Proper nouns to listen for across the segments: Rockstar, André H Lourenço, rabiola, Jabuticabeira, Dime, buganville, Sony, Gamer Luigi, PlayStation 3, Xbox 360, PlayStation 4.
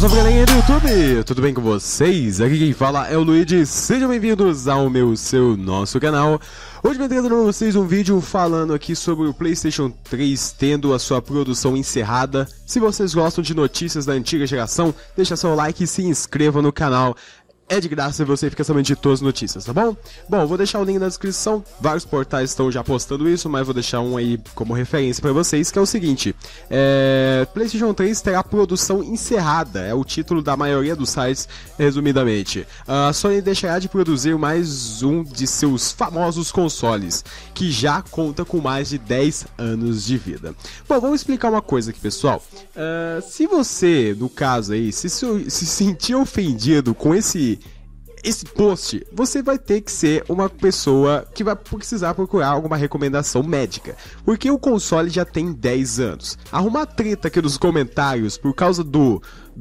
Salve galerinha do YouTube, tudo bem com vocês? Aqui quem fala é o Luigi, sejam bem-vindos ao meu, nosso canal. Hoje eu trazendo para vocês um vídeo falando aqui sobre o PlayStation 3 tendo a sua produção encerrada. Se vocês gostam de notícias da antiga geração, deixa seu like e se inscreva no canal. É de graça e você fica sabendo de todas as notícias, tá bom? Bom, vou deixar o link na descrição, vários portais estão já postando isso, mas vou deixar um aí como referência pra vocês, que é o seguinte. PlayStation 3 terá produção encerrada, é o título da maioria dos sites, resumidamente. A Sony deixará de produzir mais um de seus famosos consoles, que já conta com mais de 10 anos de vida. Bom, vamos explicar uma coisa aqui, pessoal. Se você, no caso aí, se sentir ofendido com esse post, você vai ter que ser uma pessoa que vai precisar procurar alguma recomendação médica, porque o console já tem 10 anos. Arrumar treta aqui nos comentários por causa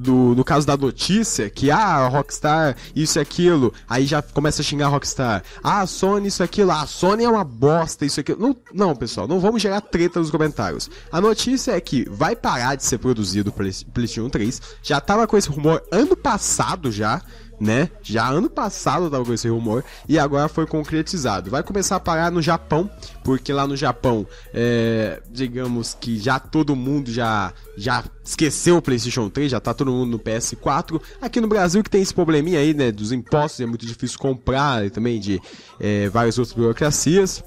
no caso da notícia, que a Rockstar, isso e aquilo, aí já começa a xingar a Rockstar, a Sony isso e aquilo, a Sony é uma bosta, isso e aquilo. Não, pessoal, não vamos gerar treta nos comentários. A notícia é que vai parar de ser produzido o PlayStation 3, já tava com esse rumor ano passado já, né? Já ano passado tava com esse rumor e agora foi concretizado. Vai começar a parar no Japão, porque lá no Japão, digamos que já todo mundo já esqueceu o PlayStation 3, já tá todo mundo no PS4. Aqui no Brasil que tem esse probleminha aí, né, dos impostos, é muito difícil comprar e também de várias outras burocracias.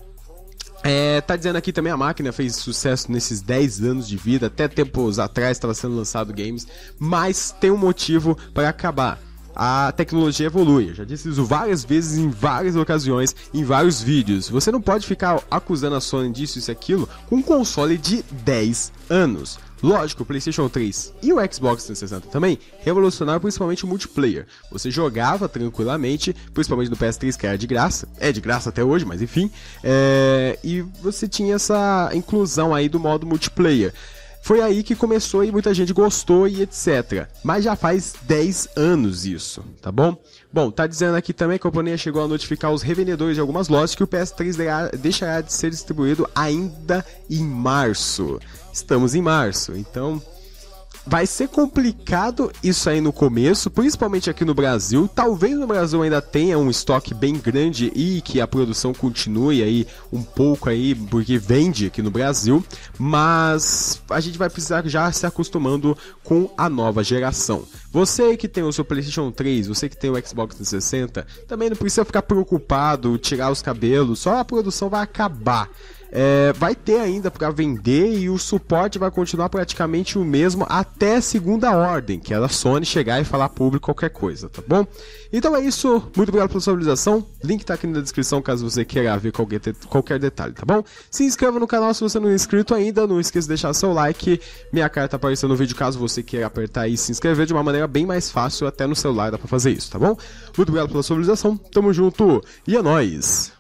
Tá dizendo aqui também, a máquina fez sucesso nesses 10 anos de vida, até tempos atrás estava sendo lançado games, mas tem um motivo para acabar. A tecnologia evolui, eu já disse isso várias vezes, em várias ocasiões, em vários vídeos. Você não pode ficar acusando a Sony disso, isso e aquilo, com um console de 10 anos. Lógico, o PlayStation 3 e o Xbox 360 também revolucionaram principalmente o multiplayer. Você jogava tranquilamente, principalmente no PS3, que era de graça. É de graça até hoje, mas enfim. E você tinha essa inclusão aí do modo multiplayer. Foi aí que começou e muita gente gostou e etc. Mas já faz 10 anos isso, tá bom? Bom, tá dizendo aqui também que a companhia chegou a notificar os revendedores de algumas lojas que o PS3 deixará de ser distribuído ainda em março. Estamos em março, então vai ser complicado isso aí no começo, principalmente aqui no Brasil. Talvez no Brasil ainda tenha um estoque bem grande e que a produção continue aí um pouco aí, porque vende aqui no Brasil, mas a gente vai precisar já se acostumando com a nova geração. Você que tem o seu PlayStation 3, você que tem o Xbox 360, também não precisa ficar preocupado, tirar os cabelos, só a produção vai acabar. Vai ter ainda para vender e o suporte vai continuar praticamente o mesmo até segunda ordem, que é da Sony chegar e falar público qualquer coisa, tá bom? Então é isso, muito obrigado pela sua visualização, link tá aqui na descrição caso você queira ver qualquer detalhe, tá bom? Se inscreva no canal se você não é inscrito ainda, não esqueça de deixar seu like, minha cara tá aparecendo no vídeo caso você queira apertar e se inscrever de uma maneira bem mais fácil, até no celular dá pra fazer isso, tá bom? Muito obrigado pela sua visualização, tamo junto e é nóis!